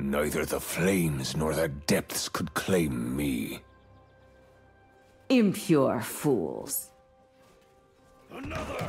Neither the flames nor the depths could claim me. Impure fools. Another!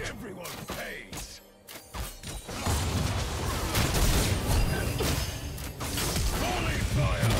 Everyone pays. Holy fire!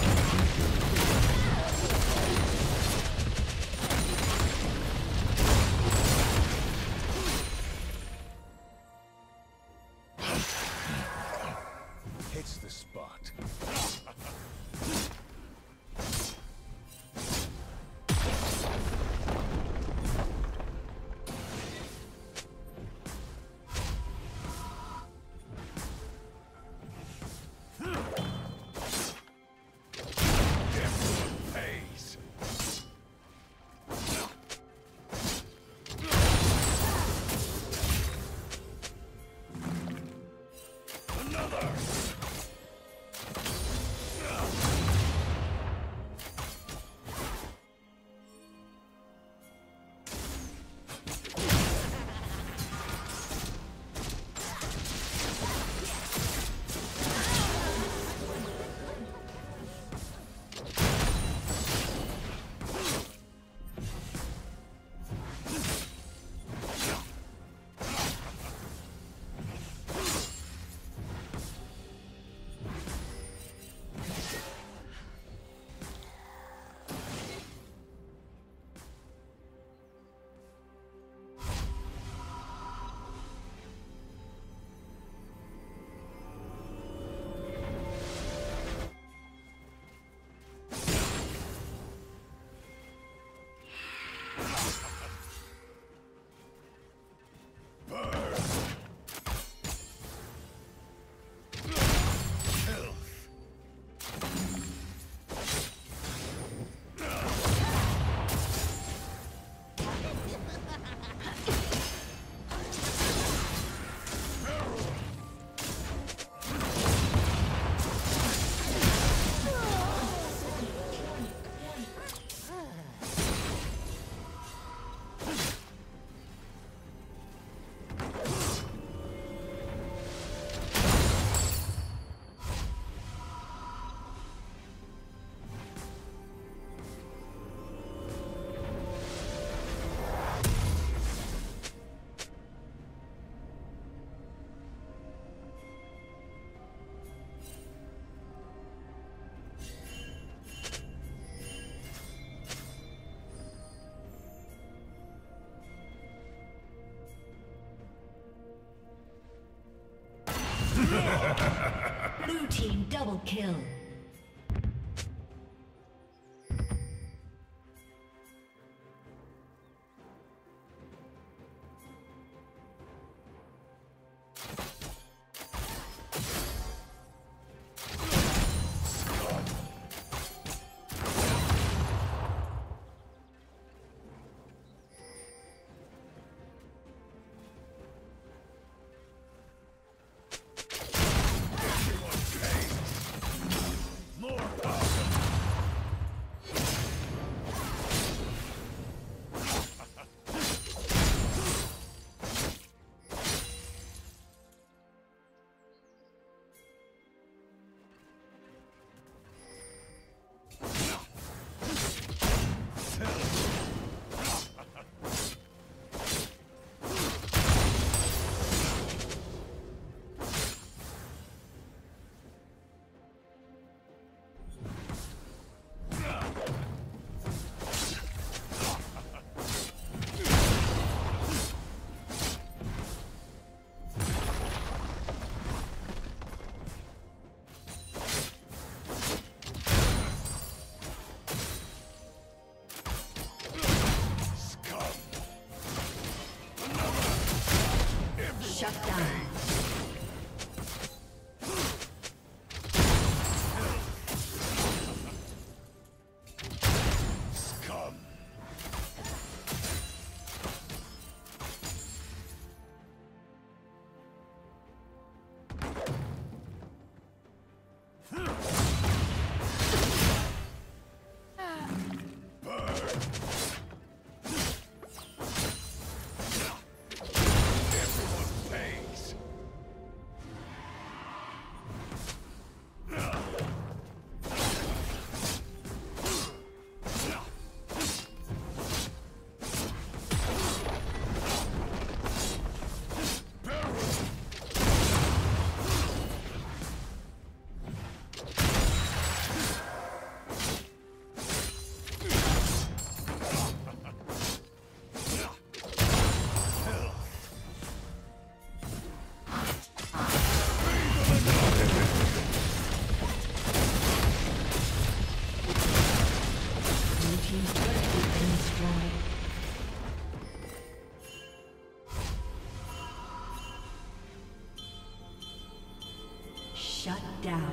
Double kill. Shut down.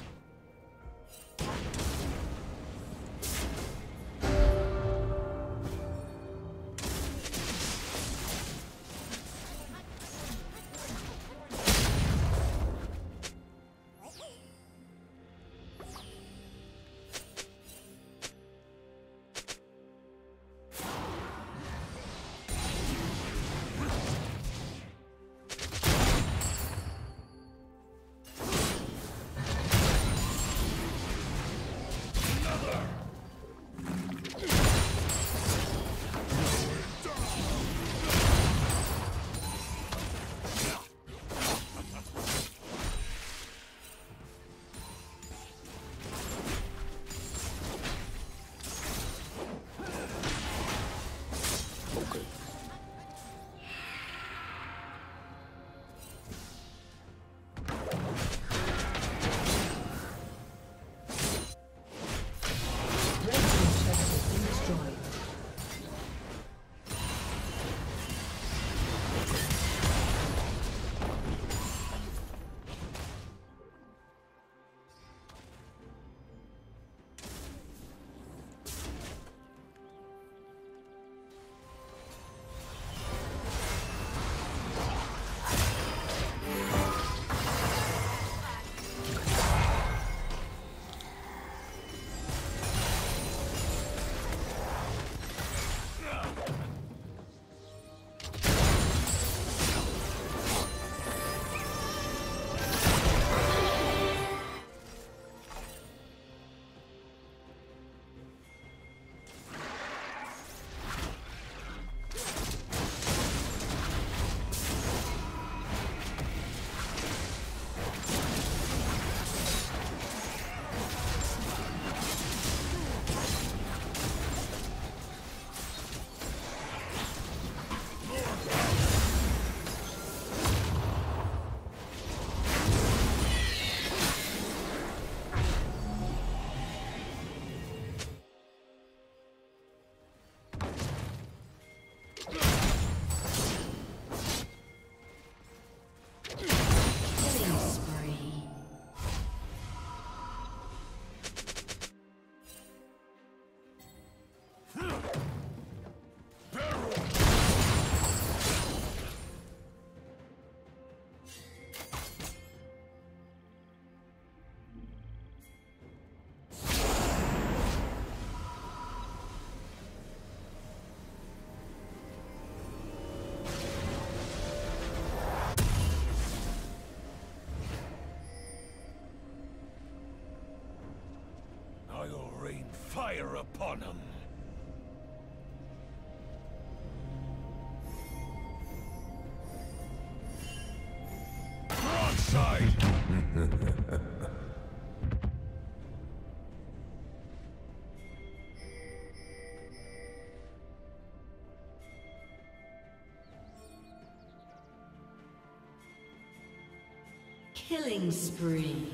fire upon him. Broadside! Killing spree.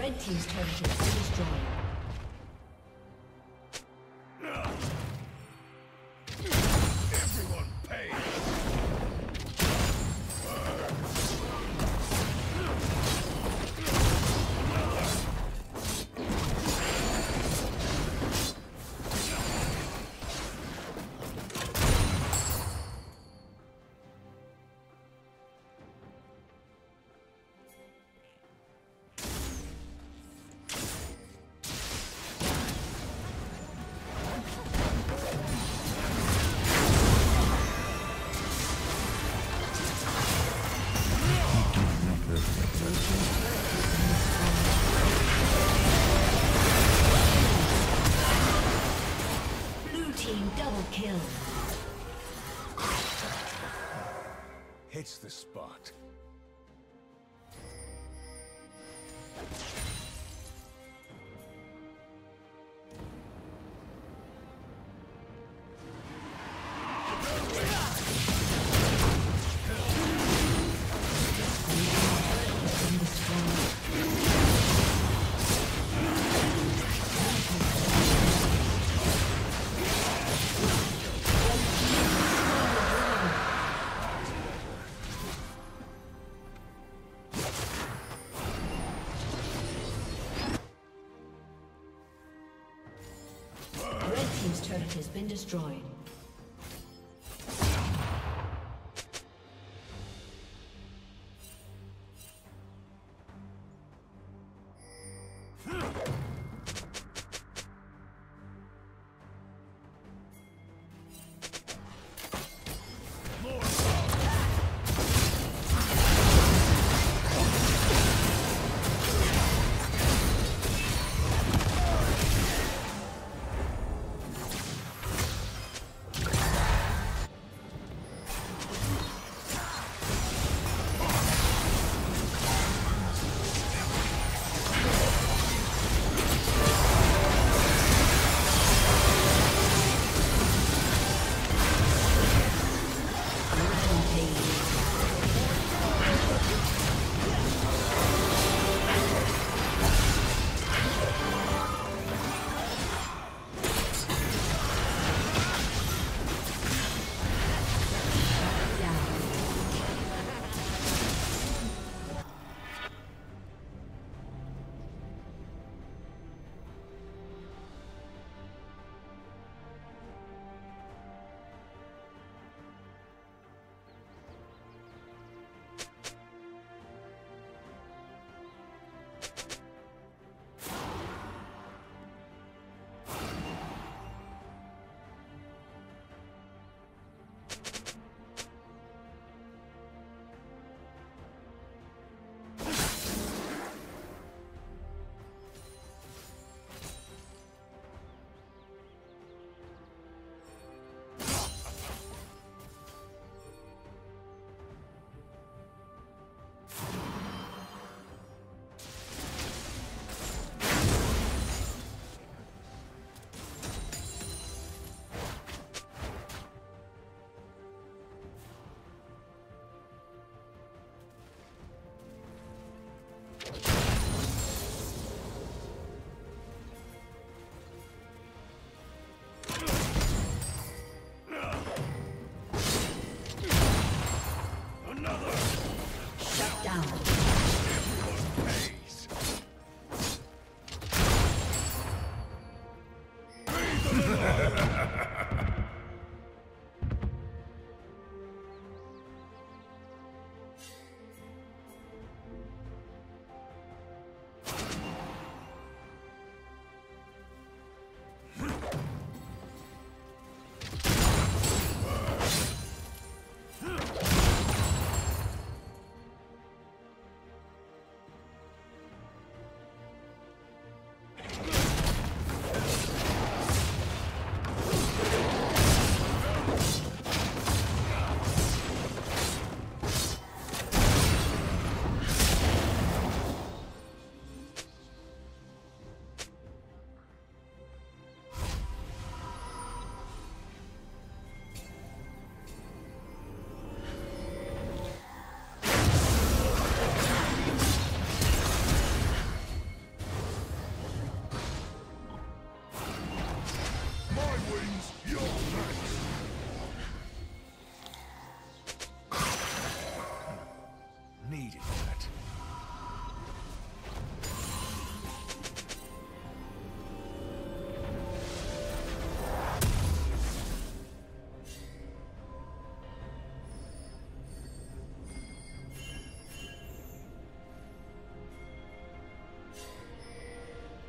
Red team's turret is destroyed. Hits the spot. Has been destroyed.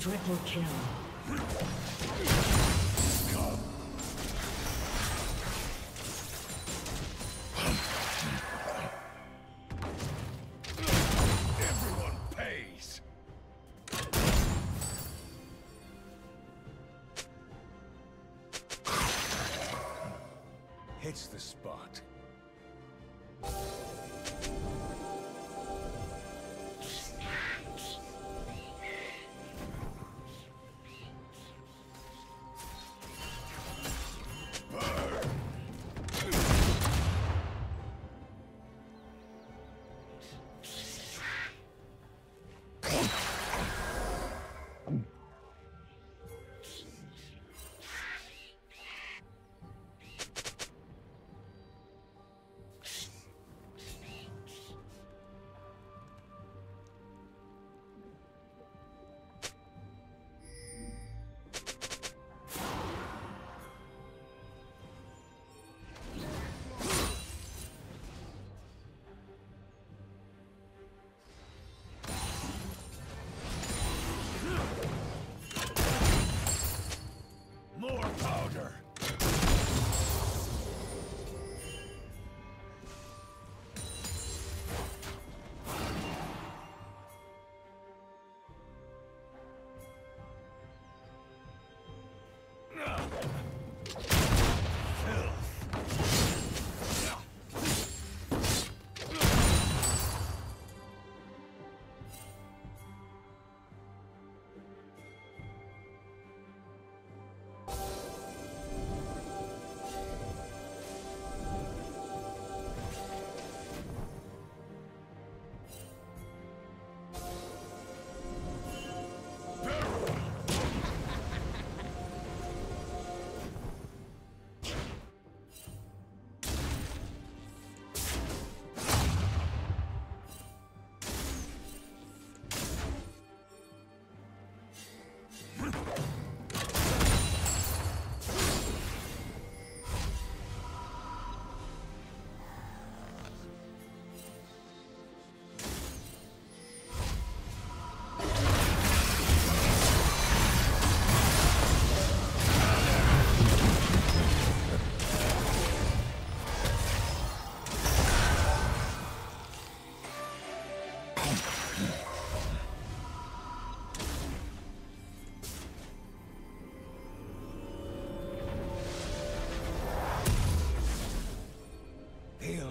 Triple kill. Everyone pays. Hits the spot.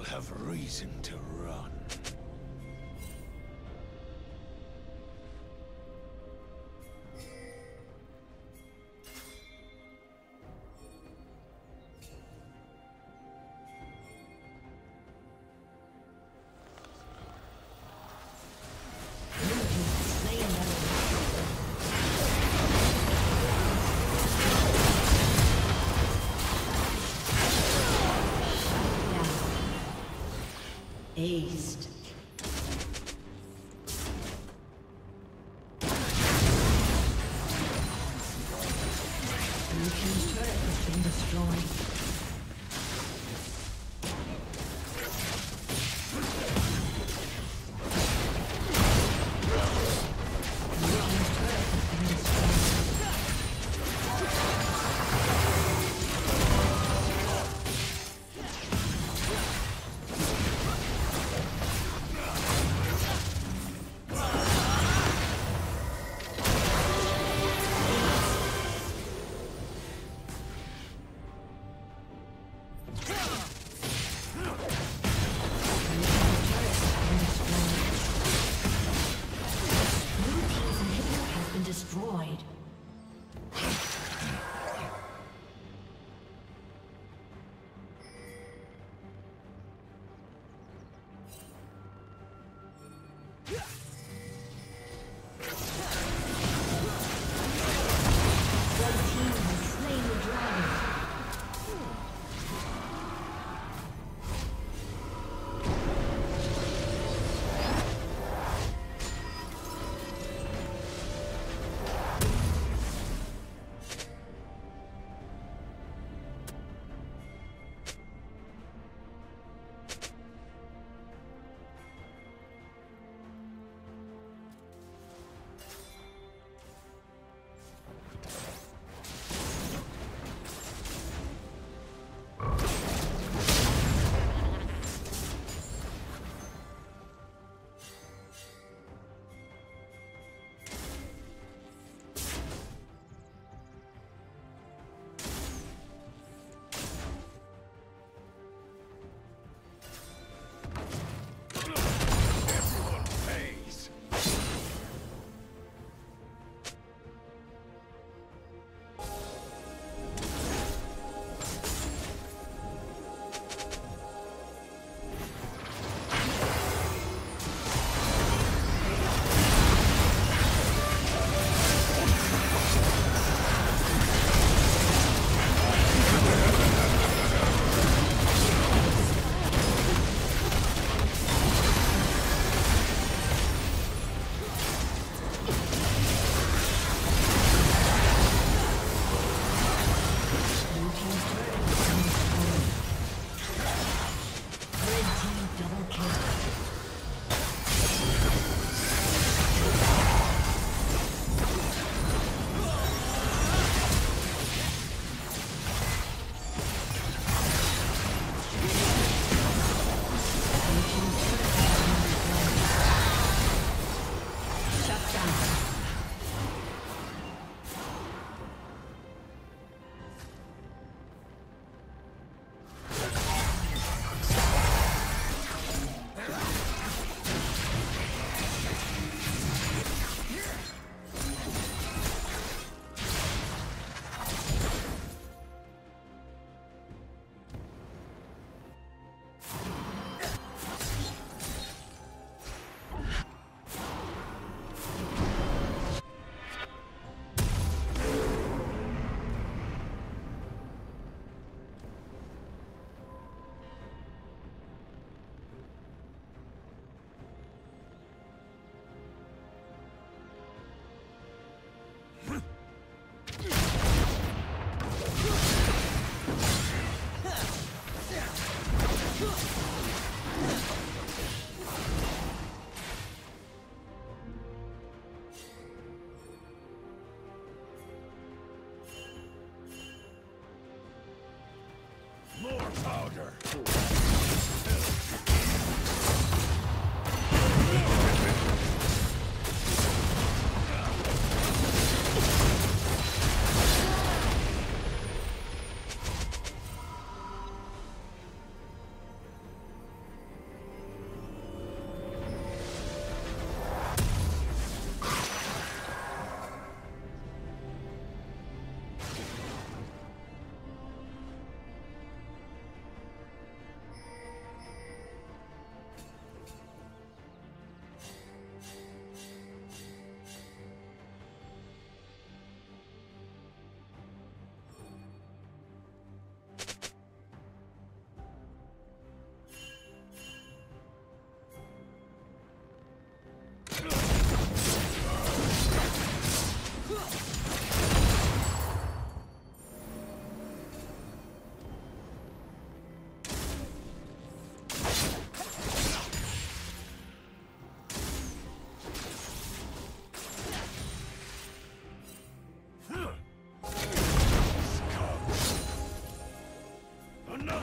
Have reason to run. Slain. Aced. Blue team's turret has been destroyed.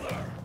Brother!